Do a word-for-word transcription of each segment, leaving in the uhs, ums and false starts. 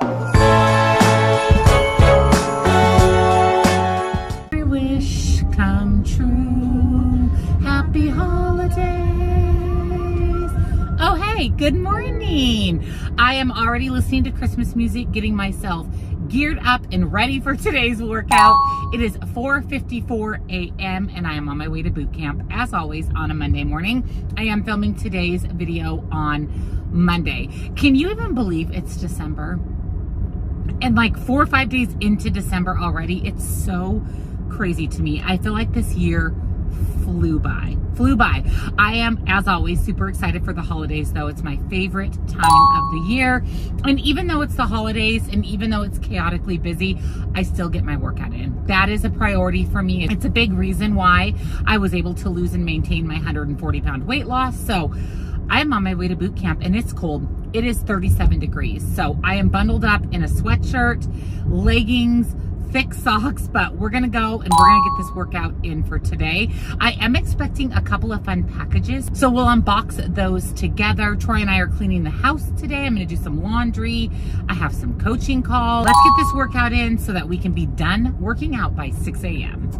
Every wish come true. Happy holidays. Oh, hey, good morning. I am already listening to Christmas music, getting myself geared up and ready for today's workout. It is four fifty-four a m and I am on my way to boot camp as always on a Monday morning. I am filming today's video on Monday. Can you even believe it's December? And like four or five days into December already, it's so crazy to me. I feel like this year flew by, flew by. I am, as always, super excited for the holidays though. It's my favorite time of the year. And even though it's the holidays and even though it's chaotically busy, I still get my workout in. That is a priority for me. It's a big reason why I was able to lose and maintain my one hundred forty pound weight loss. So I'm on my way to boot camp and it's cold. It is thirty-seven degrees. So I am bundled up in a sweatshirt, leggings, thick socks, but we're gonna go and we're gonna get this workout in for today. I am expecting a couple of fun packages, so we'll unbox those together. Troy and I are cleaning the house today. I'm gonna do some laundry. I have some coaching calls. Let's get this workout in so that we can be done working out by six a m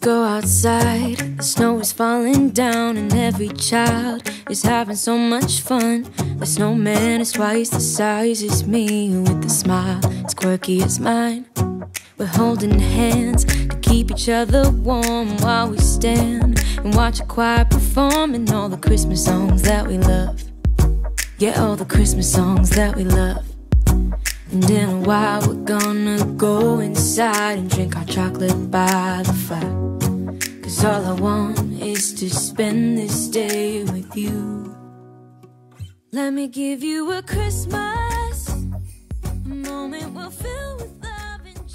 Go outside, the snow is falling down and every child is having so much fun. The snowman is twice the size as me with a smile as quirky as mine. We're holding hands to keep each other warm while we stand and watch a choir performing all the Christmas songs that we love. Yeah, all the Christmas songs that we love. And in a while we're gonna go inside and drink our chocolate by the fire. Cause all I want is to spend this day with you. Let me give you a Christmas moment we'll fill with.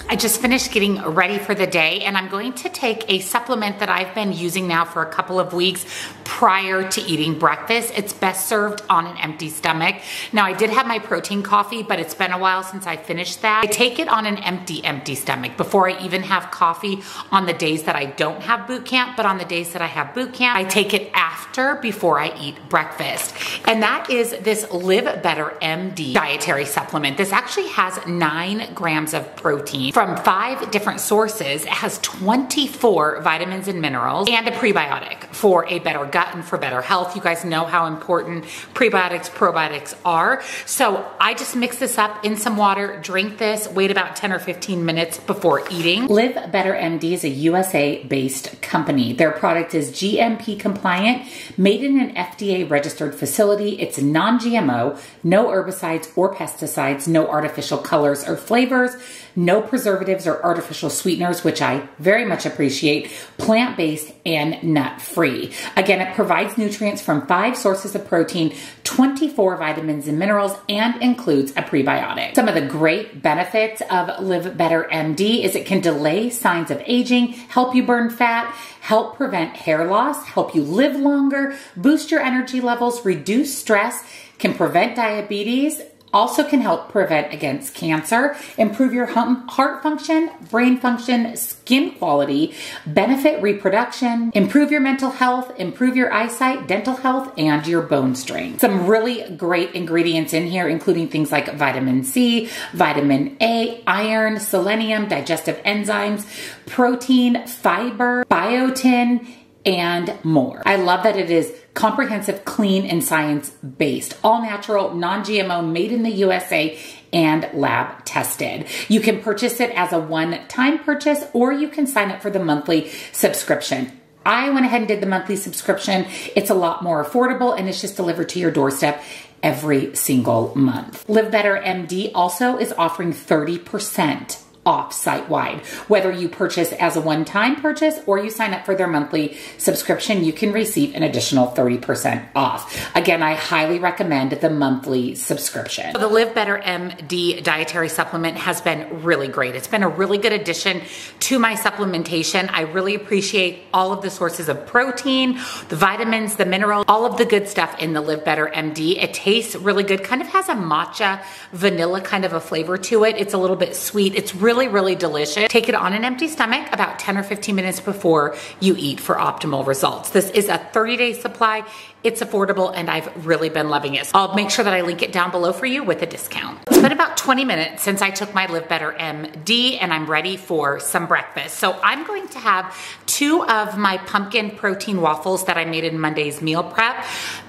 I just finished getting ready for the day and I'm going to take a supplement that I've been using now for a couple of weeks prior to eating breakfast. It's best served on an empty stomach. Now I did have my protein coffee, but it's been a while since I finished that. I take it on an empty, empty stomach before I even have coffee on the days that I don't have boot camp, but on the days that I have boot camp, I take it after before I eat breakfast. And that is this Live Better M D dietary supplement. This actually has nine grams of protein from five different sources. It has twenty-four vitamins and minerals and a prebiotic for a better gut and for better health. You guys know how important prebiotics, probiotics are. So I just mix this up in some water, drink this, wait about ten or fifteen minutes before eating. Live Better M D is a U S A based company. Their product is G M P compliant, made in an F D A registered facility. It's non G M O, no herbicides or pesticides, no artificial colors or flavors, no preservatives preservatives or artificial sweeteners, which I very much appreciate, plant-based and nut-free. Again, it provides nutrients from five sources of protein, twenty-four vitamins and minerals, and includes a prebiotic. Some of the great benefits of Live Better M D is it can delay signs of aging, help you burn fat, help prevent hair loss, help you live longer, boost your energy levels, reduce stress, can prevent diabetes, also can help prevent against cancer, improve your heart function, brain function, skin quality, benefit reproduction, improve your mental health, improve your eyesight, dental health, and your bone strength. Some really great ingredients in here, including things like vitamin C, vitamin A, iron, selenium, digestive enzymes, protein, fiber, biotin, and more. I love that it is comprehensive, clean, and science-based, all natural, non G M O, made in the U S A, and lab tested. You can purchase it as a one-time purchase, or you can sign up for the monthly subscription. I went ahead and did the monthly subscription. It's a lot more affordable, and it's just delivered to your doorstep every single month. Live Better M D also is offering thirty percent off site-wide. Whether you purchase as a one-time purchase or you sign up for their monthly subscription, you can receive an additional thirty percent off. Again, I highly recommend the monthly subscription. So the Live Better M D dietary supplement has been really great. It's been a really good addition to my supplementation. I really appreciate all of the sources of protein, the vitamins, the minerals, all of the good stuff in the Live Better M D. It tastes really good. Kind of has a matcha vanilla kind of a flavor to it. It's a little bit sweet. It's really really, really delicious. Take it on an empty stomach about ten or fifteen minutes before you eat for optimal results. This is a thirty day supply. It's affordable and I've really been loving it. So I'll make sure that I link it down below for you with a discount. It's been about twenty minutes since I took my Live Better M D and I'm ready for some breakfast. So I'm going to have two of my pumpkin protein waffles that I made in Monday's meal prep.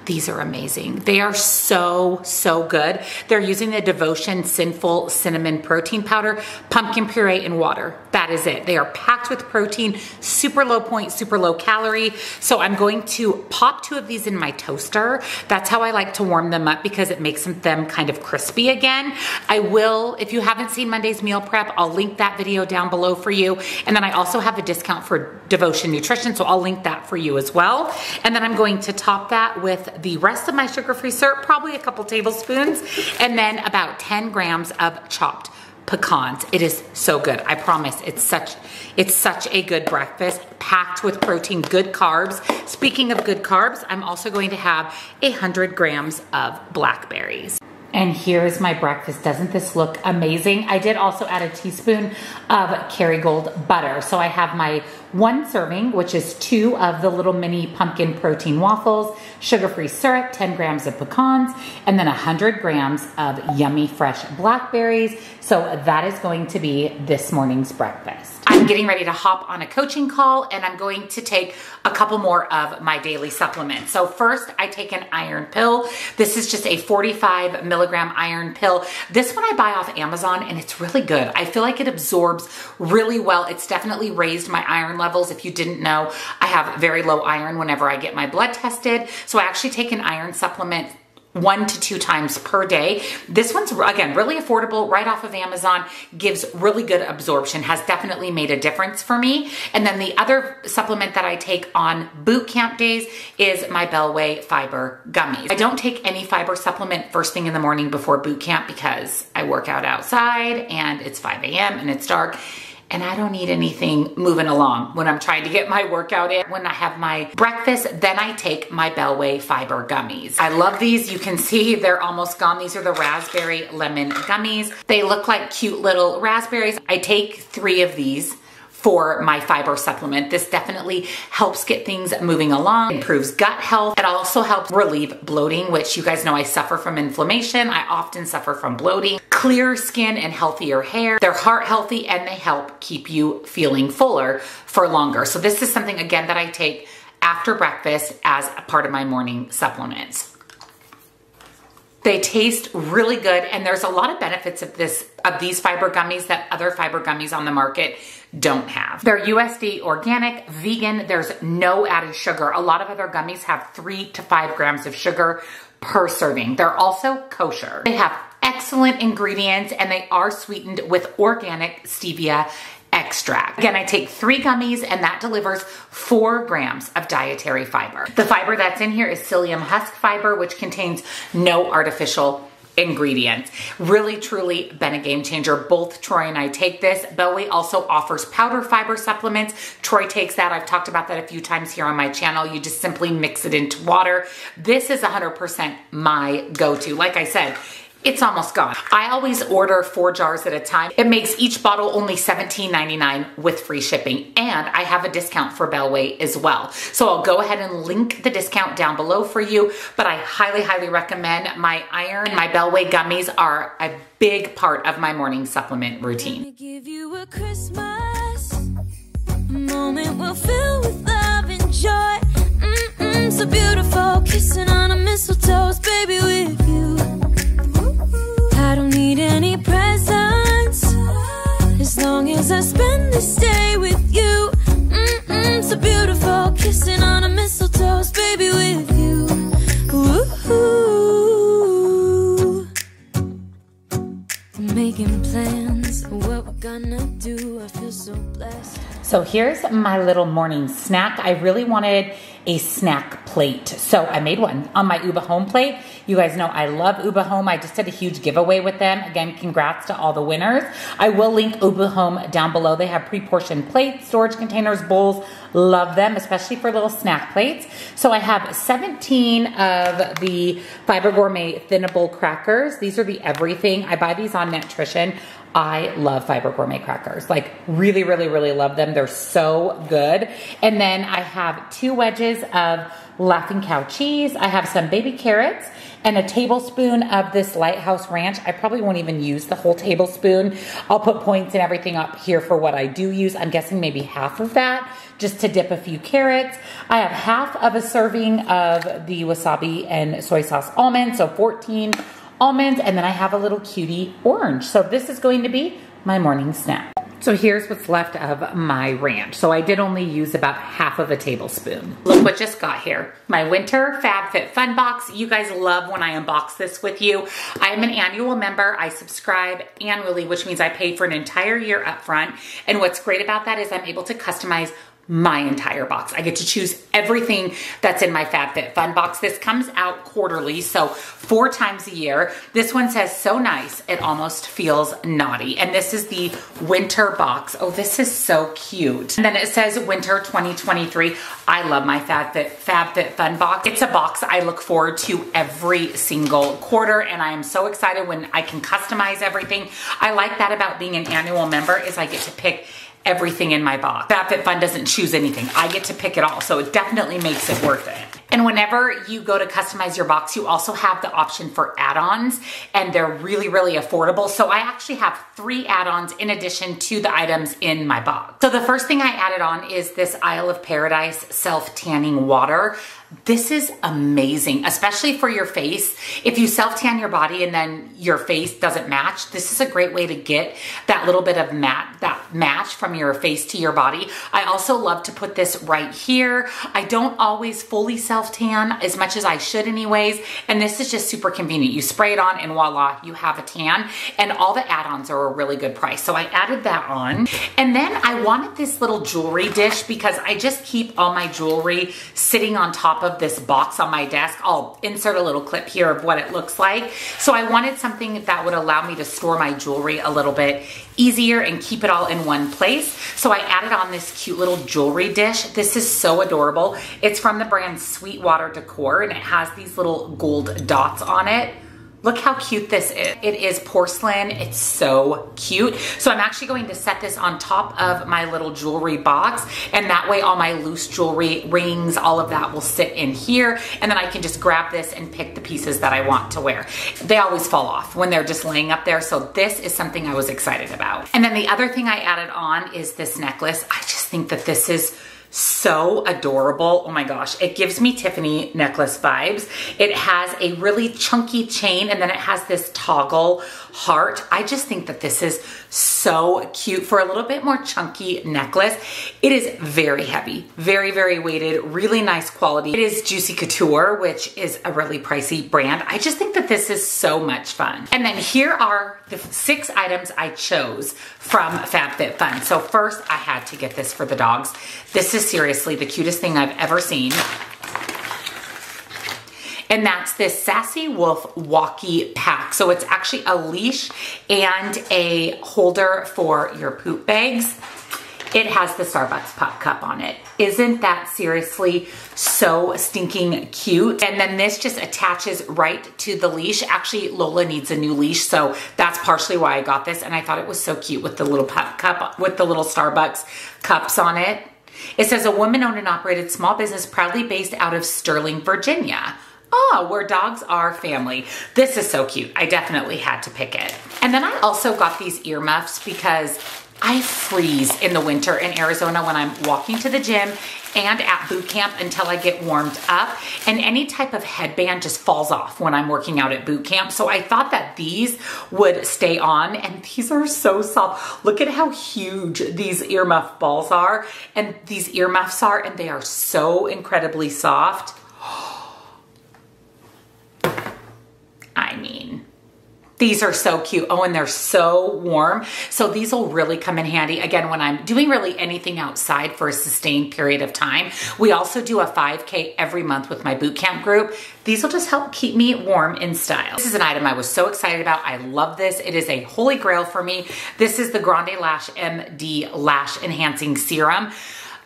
These are amazing. They are so, so good. They're using the Devotion Sinful Cinnamon Protein Powder, pumpkin puree, and water. That is it. They are packed with protein, super low point, super low calorie. So I'm going to pop two of these in my toaster. That's how I like to warm them up because it makes them kind of crispy again. I will, if you haven't seen Monday's meal prep, I'll link that video down below for you. And then I also have a discount for Devotion Nutrition, so I'll link that for you as well. And then I'm going to top that with the rest of my sugar-free syrup, probably a couple tablespoons, and then about ten grams of chopped pecans. It is so good. I promise it's such it's such a good breakfast, packed with protein, good carbs. Speaking of good carbs, I'm also going to have one hundred grams of blackberries. And here is my breakfast. Doesn't this look amazing? I did also add a teaspoon of Kerrygold butter. So I have my one serving, which is two of the little mini pumpkin protein waffles, sugar-free syrup, ten grams of pecans, and then one hundred grams of yummy fresh blackberries. So that is going to be this morning's breakfast. I'm getting ready to hop on a coaching call and I'm going to take a couple more of my daily supplements. So first I take an iron pill. This is just a forty-five milligram iron pill. This one I buy off Amazon and it's really good. I feel like it absorbs really well. It's definitely raised my iron levels. If you didn't know, I have very low iron whenever I get my blood tested. So I actually take an iron supplement one to two times per day. This one's, again, really affordable, right off of Amazon, gives really good absorption, has definitely made a difference for me. And then the other supplement that I take on boot camp days is my Bellway Fiber Gummies. I don't take any fiber supplement first thing in the morning before boot camp because I work out outside and it's five A M and it's dark. And I don't need anything moving along when I'm trying to get my workout in. When I have my breakfast, then I take my Bellway Fiber Gummies. I love these. You can see they're almost gone. These are the raspberry lemon gummies. They look like cute little raspberries. I take three of these for my fiber supplement. This definitely helps get things moving along, improves gut health. It also helps relieve bloating, which you guys know I suffer from inflammation. I often suffer from bloating. Clear skin and healthier hair. They're heart healthy and they help keep you feeling fuller for longer. So this is something, again, that I take after breakfast as a part of my morning supplements. They taste really good and there's a lot of benefits of this of these fiber gummies that other fiber gummies on the market don't have. They're U S D A organic, vegan, there's no added sugar. A lot of other gummies have three to five grams of sugar per serving. They're also kosher. They have excellent ingredients and they are sweetened with organic stevia extract. Again, I take three gummies and that delivers four grams of dietary fiber. The fiber that's in here is psyllium husk fiber, which contains no artificial ingredients. Really, truly been a game changer. Both Troy and I take this. Bellway also offers powder fiber supplements. Troy takes that. I've talked about that a few times here on my channel. You just simply mix it into water. This is one hundred percent my go-to. Like I said, it's almost gone. I always order four jars at a time. It makes each bottle only seventeen ninety-nine with free shipping. And I have a discount for Bellway as well. So I'll go ahead and link the discount down below for you. But I highly, highly recommend my iron. My Bellway gummies are a big part of my morning supplement routine. Gonna give you a Christmas moment we'll fill with love and joy. Mm-mm, so beautiful, kissing on a mistletoe's baby with you. I don't need any presents as long as I spend this day with you. Mm-mm, so beautiful, kissing on a mistletoe's baby with you. Ooh, making plans, what we're gonna do. I feel so blessed. So here's my little morning snack. I really wanted a snack plate, so I made one on my Uba Home plate. You guys know I love Uba Home. I just did a huge giveaway with them. Again, congrats to all the winners. I will link Uba Home down below. They have pre-portioned plates, storage containers, bowls. Love them, especially for little snack plates. So I have seventeen of the Fiber Gourmet Thinnable Crackers. These are the everything. I buy these on Netrition. I love Fiber Gourmet crackers. Like really, really, really love them. They're so good. And then I have two wedges of Laughing Cow cheese. I have some baby carrots and a tablespoon of this Lighthouse ranch. I probably won't even use the whole tablespoon. I'll put points and everything up here for what I do use. I'm guessing maybe half of that just to dip a few carrots. I have half of a serving of the wasabi and soy sauce almonds, so fourteen almonds, and then I have a little cutie orange. So this is going to be my morning snack. So here's what's left of my ranch. So I did only use about half of a tablespoon. Look what just got here. My winter FabFitFun box. You guys love when I unbox this with you. I am an annual member. I subscribe annually, which means I pay for an entire year up front. And what's great about that is I'm able to customize my entire box. I get to choose everything that's in my FabFitFun box. This comes out quarterly, so four times a year. This one says, so nice, it almost feels naughty. And this is the winter box. Oh, this is so cute. And then it says winter twenty twenty-three. I love my FabFit, FabFitFun box. It's a box I look forward to every single quarter, and I am so excited when I can customize everything. I like that about being an annual member is I get to pick everything in my box. FabFitFun doesn't choose anything. I get to pick it all, so it definitely makes it worth it. And whenever you go to customize your box, you also have the option for add-ons, and they're really, really affordable. So I actually have three add-ons in addition to the items in my box. So the first thing I added on is this Isle of Paradise self-tanning water. This is amazing, especially for your face. If you self-tan your body and then your face doesn't match, this is a great way to get that little bit of matte, that match from your face to your body. I also love to put this right here. I don't always fully self-tan as much as I should anyways, and this is just super convenient. You spray it on and voila, you have a tan, and all the add-ons are a really good price. So I added that on. And then I wanted this little jewelry dish because I just keep all my jewelry sitting on top of this box on my desk. I'll insert a little clip here of what it looks like. So I wanted something that would allow me to store my jewelry a little bit easier and keep it all in one place. So I added on this cute little jewelry dish. This is so adorable. It's from the brand Sweetwater Decor, and it has these little gold dots on it. Look how cute this is. It is porcelain. It's so cute. So I'm actually going to set this on top of my little jewelry box, and that way all my loose jewelry, rings, all of that will sit in here, and then I can just grab this and pick the pieces that I want to wear. They always fall off when they're just laying up there, so this is something I was excited about. And then the other thing I added on is this necklace. I just think that this is so adorable. Oh my gosh, it gives me Tiffany necklace vibes. It has a really chunky chain, and then it has this toggle heart. I just think that this is so cute for a little bit more chunky necklace. It is very heavy, very, very weighted, really nice quality. It is Juicy Couture, which is a really pricey brand. I just think that this is so much fun. And then here are the six items I chose from FabFitFun. So first, I had to get this for the dogs. This is This is seriously the cutest thing I've ever seen. And that's this Sassy Wolf Walkie Pack. So it's actually a leash and a holder for your poop bags. It has the Starbucks pop cup on it. Isn't that seriously so stinking cute? And then this just attaches right to the leash. Actually, Lola needs a new leash, so that's partially why I got this. And I thought it was so cute with the little pop cup, with the little Starbucks cups on it. It says, a woman-owned and operated small business proudly based out of Sterling, Virginia. Oh, where dogs are family. This is so cute. I definitely had to pick it. And then I also got these earmuffs because I freeze in the winter in Arizona when I'm walking to the gym and at boot camp until I get warmed up, and any type of headband just falls off when I'm working out at boot camp. So I thought that these would stay on, and these are so soft. Look at how huge these earmuff balls are, and these earmuffs are, and they are so incredibly soft. I mean, these are so cute. Oh, and they're so warm. So these will really come in handy. Again, when I'm doing really anything outside for a sustained period of time. We also do a five K every month with my boot camp group. These will just help keep me warm in style. This is an item I was so excited about. I love this. It is a holy grail for me. This is the Grande Lash M D Lash Enhancing Serum.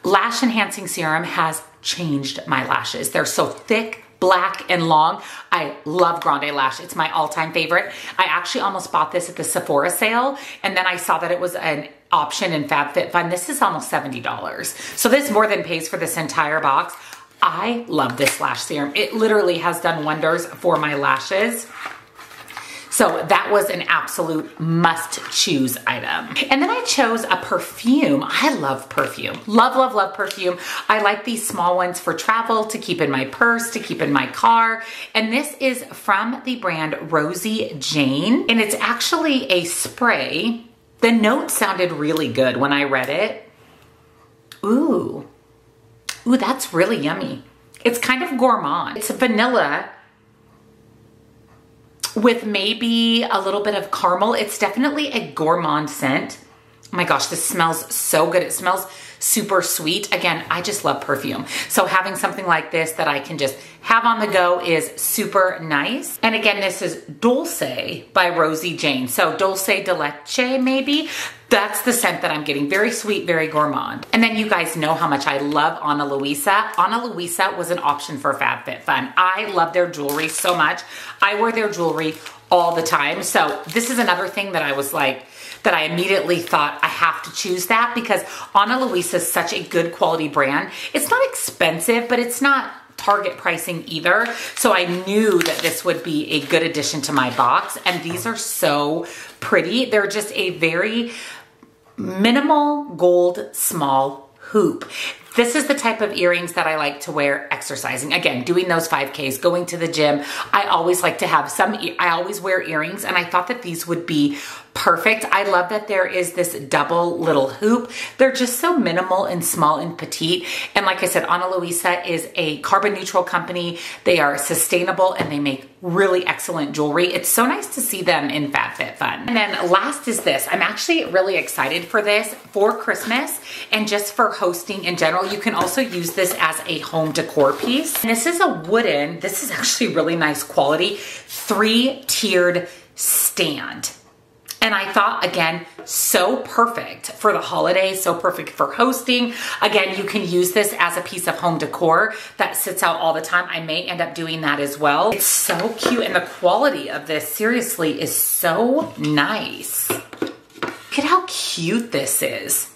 Lash Enhancing Serum has changed my lashes. They're so thick, black and long. I love Grande Lash. It's my all-time favorite. I actually almost bought this at the Sephora sale, and then I saw that it was an option in FabFitFun. This is almost seventy dollars. So this more than pays for this entire box. I love this lash serum. It literally has done wonders for my lashes. So that was an absolute must choose item. And then I chose a perfume. I love perfume. Love, love, love perfume. I like these small ones for travel, to keep in my purse, to keep in my car. And this is from the brand Rosie Jane. And it's actually a spray. The note sounded really good when I read it. Ooh. Ooh, that's really yummy. It's kind of gourmand. It's vanilla with maybe a little bit of caramel. It's definitely a gourmand scent. Oh my gosh, this smells so good. It smells super sweet. Again, I just love perfume. So having something like this that I can just have on the go is super nice. And again, this is Dulce by Rosie Jane. So Dulce de Leche, maybe. That's the scent that I'm getting. Very sweet, very gourmand. And then you guys know how much I love Ana Luisa. Ana Luisa was an option for FabFitFun. I love their jewelry so much. I wear their jewelry all the time. So this is another thing that I was like, that I immediately thought I have to choose that, because Ana Luisa is such a good quality brand. It's not expensive, but it's not Target pricing either. So I knew that this would be a good addition to my box. And these are so pretty. They're just a very minimal gold small hoop. This is the type of earrings that I like to wear exercising. Again, doing those five Ks, going to the gym. I always like to have some, I always wear earrings, and I thought that these would be perfect. I love that there is this double little hoop. They're just so minimal and small and petite. And like I said, Ana Luisa is a carbon neutral company. They are sustainable and they make really excellent jewelry. It's so nice to see them in FabFitFun. And then last is this. I'm actually really excited for this for Christmas and just for hosting in general. You can also use this as a home decor piece. And this is a wooden, this is actually really nice quality, three-tiered stand. And I thought, again, so perfect for the holidays, so perfect for hosting. Again, you can use this as a piece of home decor that sits out all the time. I may end up doing that as well. It's so cute, and the quality of this, seriously, is so nice. Look at how cute this is.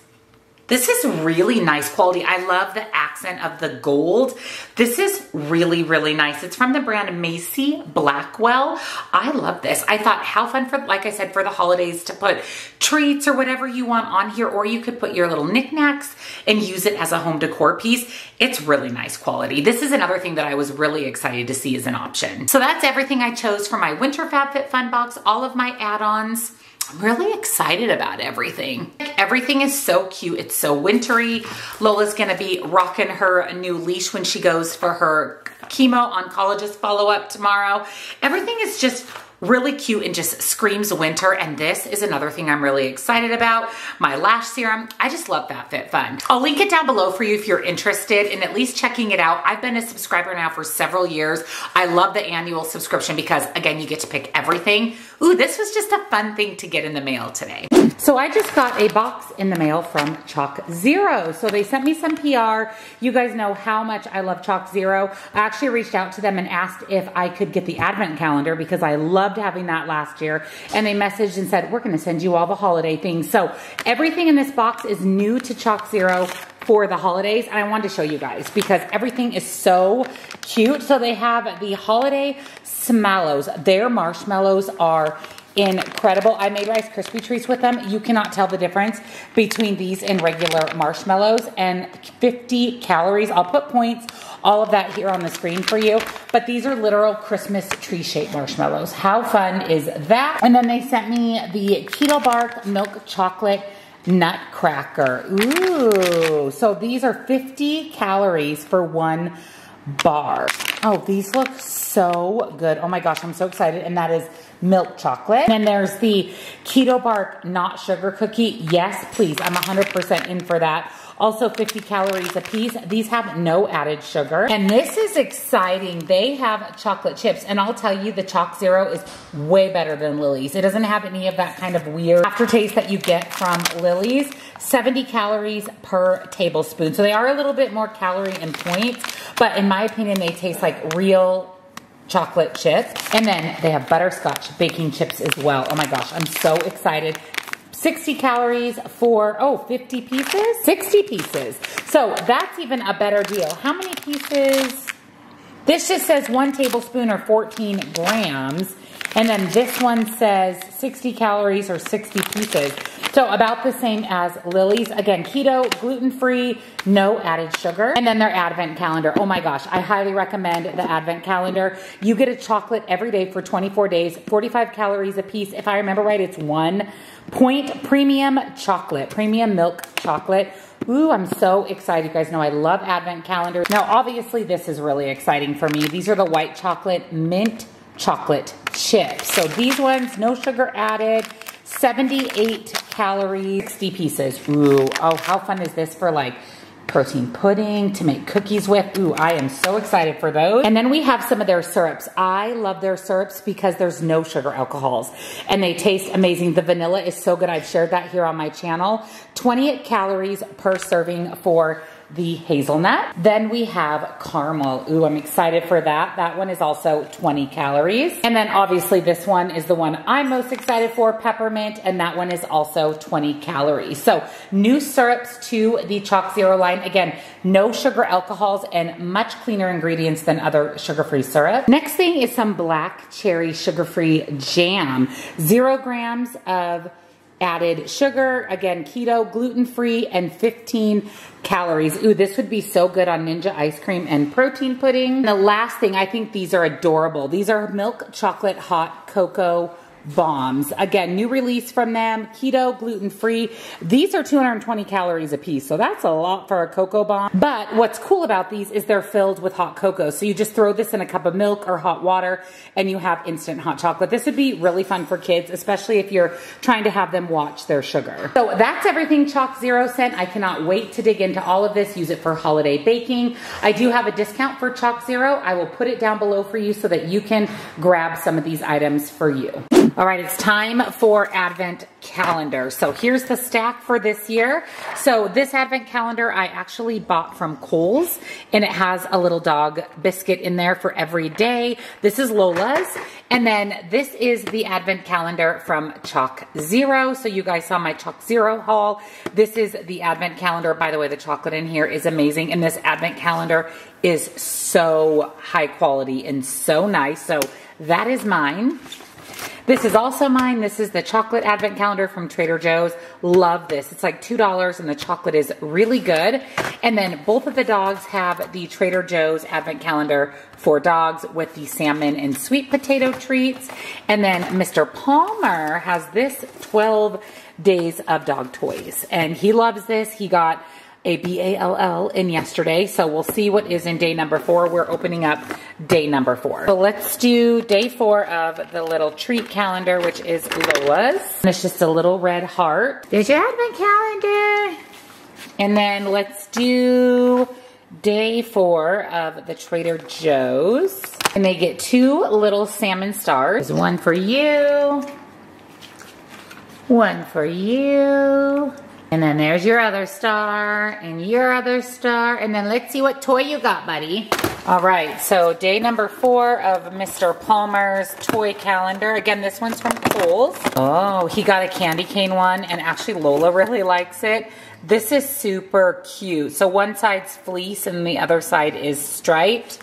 This is really nice quality. I love the accent of the gold. This is really, really nice. It's from the brand Macy Blackwell. I love this. I thought how fun for, like I said, for the holidays to put treats or whatever you want on here, or you could put your little knickknacks and use it as a home decor piece. It's really nice quality. This is another thing that I was really excited to see as an option. So that's everything I chose for my winter FabFitFun box, all of my add-ons. I'm really excited about everything. Everything is so cute. It's so wintry. Lola's gonna be rocking her new leash when she goes for her chemo oncologist follow-up tomorrow. Everything is just really cute and just screams winter. And this is another thing I'm really excited about. My lash serum. I just love FabFitFun. I'll link it down below for you if you're interested in at least checking it out. I've been a subscriber now for several years. I love the annual subscription because, again, you get to pick everything. Ooh, this was just a fun thing to get in the mail today. So I just got a box in the mail from ChocZero. So they sent me some P R. You guys know how much I love ChocZero. I actually reached out to them and asked if I could get the advent calendar because I loved having that last year. And they messaged and said, we're gonna send you all the holiday things. So everything in this box is new to ChocZero for the holidays, and I wanted to show you guys because everything is so cute. So they have the holiday Smallows. Their marshmallows are incredible. I made Rice Krispie treats with them. You cannot tell the difference between these and regular marshmallows, and fifty calories. I'll put points, all of that here on the screen for you. But these are literal Christmas tree-shaped marshmallows. How fun is that? And then they sent me the Keto Bark Milk Chocolate Nutcracker. Ooh, so these are fifty calories for one bar. Oh, these look so good. Oh my gosh, I'm so excited. And that is milk chocolate. And there's the Keto Bark Not Sugar Cookie. Yes, please. I'm one hundred percent in for that. Also fifty calories a piece. These have no added sugar. And this is exciting. They have chocolate chips. And I'll tell you, the ChocZero is way better than Lily's. It doesn't have any of that kind of weird aftertaste that you get from Lily's. seventy calories per tablespoon. So they are a little bit more calorie and points, But in my opinion, they taste like real chocolate chips. And then they have butterscotch baking chips as well. Oh my gosh, I'm so excited. sixty calories for, oh, fifty pieces? sixty pieces. So that's even a better deal. How many pieces? This just says one tablespoon or fourteen grams. And then this one says sixty calories or sixty pieces. So about the same as Lily's. Again, keto, gluten-free, no added sugar. And then their advent calendar. Oh my gosh, I highly recommend the advent calendar. You get a chocolate every day for twenty-four days, forty-five calories a piece. If I remember right, it's one point premium chocolate, premium milk chocolate. Ooh, I'm so excited. You guys know I love advent calendars. Now, obviously, this is really exciting for me. These are the white chocolate mint chocolate chips. So these ones, no sugar added, seventy-eight calories, sixty pieces. Ooh, oh, how fun is this for like protein pudding to make cookies with? Ooh, I am so excited for those. And then we have some of their syrups. I love their syrups because there's no sugar alcohols and they taste amazing. The vanilla is so good. I've shared that here on my channel. twenty-eight calories per serving for the hazelnut. Then we have caramel. Ooh, I'm excited for that. That one is also twenty calories. And then obviously this one is the one I'm most excited for, peppermint, and that one is also twenty calories. So new syrups to the ChocZero line. Again, no sugar alcohols and much cleaner ingredients than other sugar-free syrup. Next thing is some black cherry sugar-free jam. Zero grams of added sugar, again, keto, gluten-free, and fifteen calories. Ooh, this would be so good on Ninja ice cream and protein pudding. And the last thing, I think these are adorable. These are milk chocolate hot cocoa bombs. Again, new release from them, keto, gluten-free. These are two hundred twenty calories a piece, so that's a lot for a cocoa bomb. But what's cool about these is they're filled with hot cocoa. So you just throw this in a cup of milk or hot water and you have instant hot chocolate. This would be really fun for kids, especially if you're trying to have them watch their sugar. So that's everything ChocZero sent. I cannot wait to dig into all of this, use it for holiday baking. I do have a discount for ChocZero. I will put it down below for you so that you can grab some of these items for you. All right, it's time for Advent Calendar. So here's the stack for this year. So this Advent Calendar I actually bought from Kohl's, and it has a little dog biscuit in there for every day. This is Lola's. And then this is the Advent Calendar from ChocZero. So you guys saw my ChocZero haul. This is the Advent Calendar. By the way, the chocolate in here is amazing, and this Advent Calendar is so high quality and so nice. So that is mine. This is also mine. This is the chocolate advent calendar from Trader Joe's. Love this. It's like two dollars and the chocolate is really good. And then both of the dogs have the Trader Joe's advent calendar for dogs with the salmon and sweet potato treats. And then Mister Palmer has this twelve days of dog toys. And he loves this. He got a B A L L in yesterday. So we'll see what is in day number four. We're opening up day number four. So let's do day four of the little treat calendar, which is Lola's. And it's just a little red heart. There's your advent calendar. And then let's do day four of the Trader Joe's. And they get two little salmon stars. There's one for you. One for you. And then there's your other star, and your other star, and then let's see what toy you got, buddy. All right, so day number four of Mister Palmer's toy calendar. Again, this one's from Kohl's. Oh, he got a candy cane one, and actually Lola really likes it. This is super cute. So one side's fleece, and the other side is striped.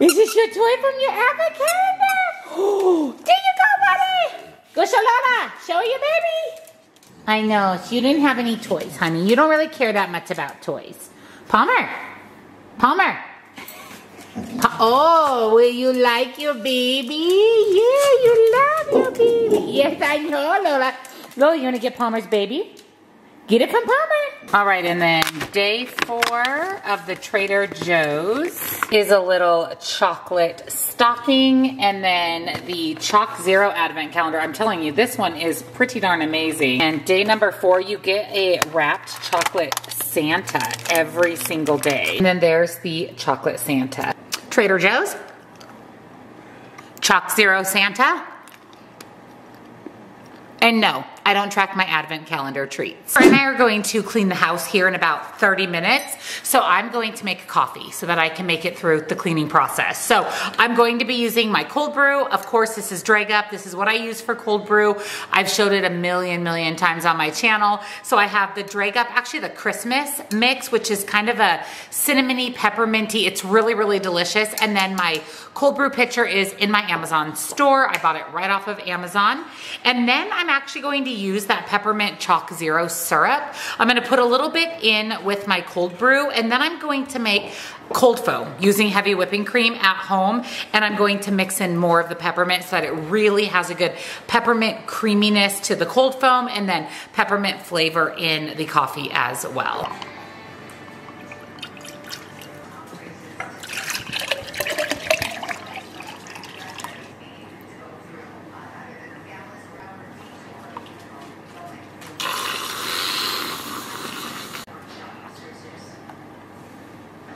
Is this your toy from your advent calendar? Oh, there you go, buddy. Go show Lola. Show her your baby. I know, you didn't have any toys, honey. You don't really care that much about toys. Palmer, Palmer. Pa oh, will you like your baby? Yeah, you love your baby. Yes, I know, Lola. Lola, you want to get Palmer's baby? Get it from Palmer. All right, and then day four of the Trader Joe's is a little chocolate stocking, and then the ChocZero Advent Calendar. I'm telling you, this one is pretty darn amazing. And day number four, you get a wrapped chocolate Santa every single day. And then there's the chocolate Santa. Trader Joe's, ChocZero Santa. And no, I don't track my advent calendar treats. Her and I are going to clean the house here in about thirty minutes. So I'm going to make coffee so that I can make it through the cleaning process. So I'm going to be using my cold brew. Of course, this is Drag Up. This is what I use for cold brew. I've showed it a million, million times on my channel. So I have the Drag Up, actually the Christmas mix, which is kind of a cinnamony, pepperminty. It's really, really delicious. And then my cold brew pitcher is in my Amazon store. I bought it right off of Amazon. And then I'm actually going to use that peppermint ChocZero syrup. I'm gonna put a little bit in with my cold brew, and then I'm going to make cold foam using heavy whipping cream at home, and I'm going to mix in more of the peppermint so that it really has a good peppermint creaminess to the cold foam, and then peppermint flavor in the coffee as well.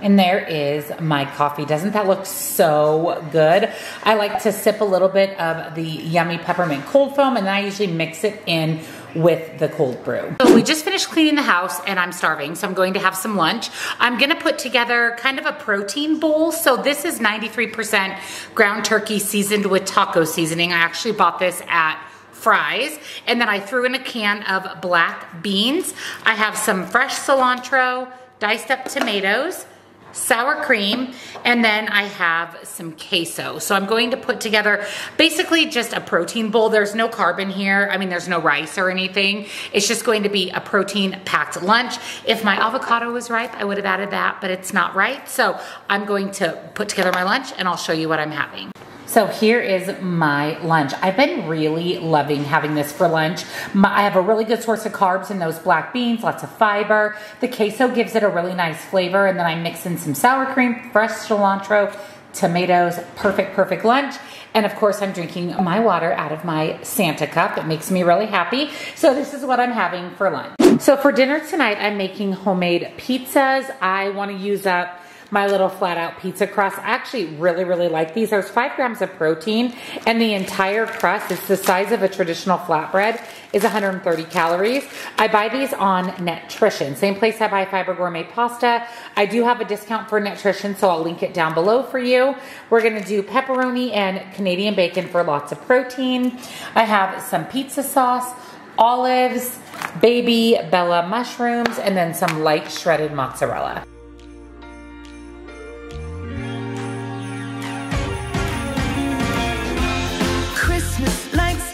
And there is my coffee. Doesn't that look so good? I like to sip a little bit of the yummy peppermint cold foam, and then I usually mix it in with the cold brew. So we just finished cleaning the house and I'm starving, so I'm going to have some lunch. I'm gonna put together kind of a protein bowl. So this is ninety-three percent ground turkey seasoned with taco seasoning. I actually bought this at Fry's, and then I threw in a can of black beans. I have some fresh cilantro, diced up tomatoes, sour cream, and then I have some queso. So I'm going to put together basically just a protein bowl. There's no carb in here. I mean, there's no rice or anything. It's just going to be a protein-packed lunch. If my avocado was ripe, I would have added that, but it's not ripe. So I'm going to put together my lunch, and I'll show you what I'm having. So here is my lunch. I've been really loving having this for lunch. My, I have a really good source of carbs in those black beans, lots of fiber. The queso gives it a really nice flavor, and then I mix in some sour cream, fresh cilantro, tomatoes, perfect, perfect lunch. And of course, I'm drinking my water out of my Santa cup. It makes me really happy. So this is what I'm having for lunch. So for dinner tonight, I'm making homemade pizzas. I wanna use up my little Flat Out pizza crust. I actually really, really like these. There's five grams of protein, and the entire crust, it's the size of a traditional flatbread, is one hundred thirty calories. I buy these on Netrition, same place I buy Fiber Gourmet Pasta. I do have a discount for Netrition, so I'll link it down below for you. We're gonna do pepperoni and Canadian bacon for lots of protein. I have some pizza sauce, olives, baby Bella mushrooms, and then some light shredded mozzarella.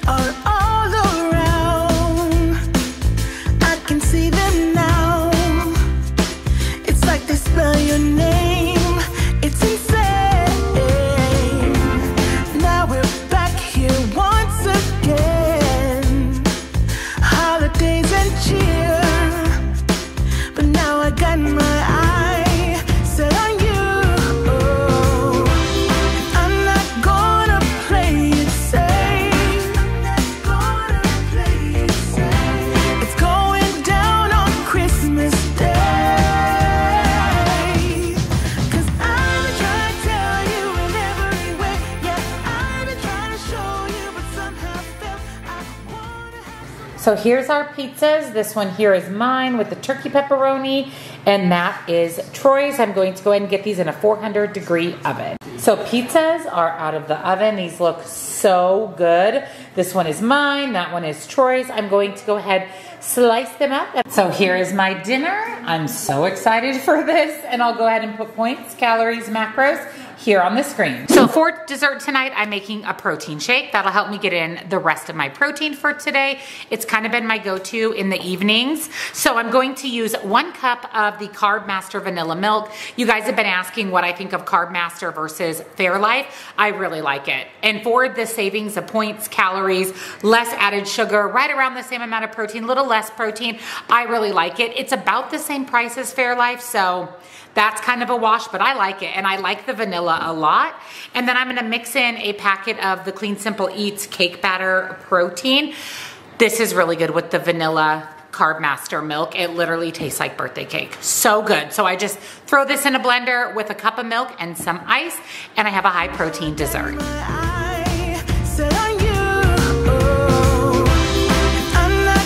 Are all around, I can see them now. It's like they spell your name. It's insane. Now we're back here once again. Holidays and cheer, but now I got my eye set on you. I'm not gonna play it safe. So here's our pizzas. This one here is mine with the turkey pepperoni, and that is Troy's. I'm going to go ahead and get these in a four hundred degree oven. So pizzas are out of the oven. These look so good. This one is mine, that one is Troy's. I'm going to go ahead, slice them up. So here is my dinner. I'm so excited for this, and I'll go ahead and put points, calories, macros here on the screen. So for dessert tonight, I'm making a protein shake. That'll help me get in the rest of my protein for today. It's kind of been my go-to in the evenings. So I'm going to use one cup of the Carb Master vanilla milk. You guys have been asking what I think of Carb Master versus Fairlife. I really like it. And for the savings of points, calories, less added sugar, right around the same amount of protein, little less protein, I really like it. It's about the same price as Fairlife, so that's kind of a wash, but I like it, and I like the vanilla a lot. And then I'm gonna mix in a packet of the Clean Simple Eats cake batter protein. This is really good with the vanilla Carb Master milk. It literally tastes like birthday cake. So good. So I just throw this in a blender with a cup of milk and some ice, and I have a high protein dessert. I said on you, I'm not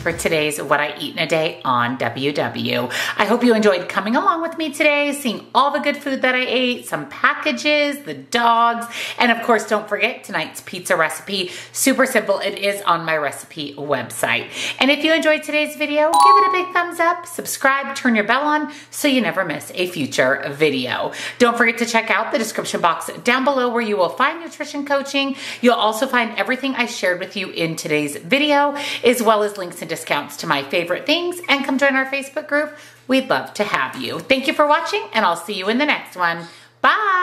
for today's What I Eat in a Day on W W. I hope you enjoyed coming along with me today, seeing all the good food that I ate, some packages, the dogs, and of course, don't forget tonight's pizza recipe. Super simple. It is on my recipe website. And if you enjoyed today's video, give it a big thumbs up, subscribe, turn your bell on so you never miss a future video. Don't forget to check out the description box down below where you will find nutrition coaching. You'll also find everything I shared with you in today's video, as well as links and discounts to my favorite things, and come join our Facebook group. We'd love to have you. Thank you for watching, and I'll see you in the next one. Bye.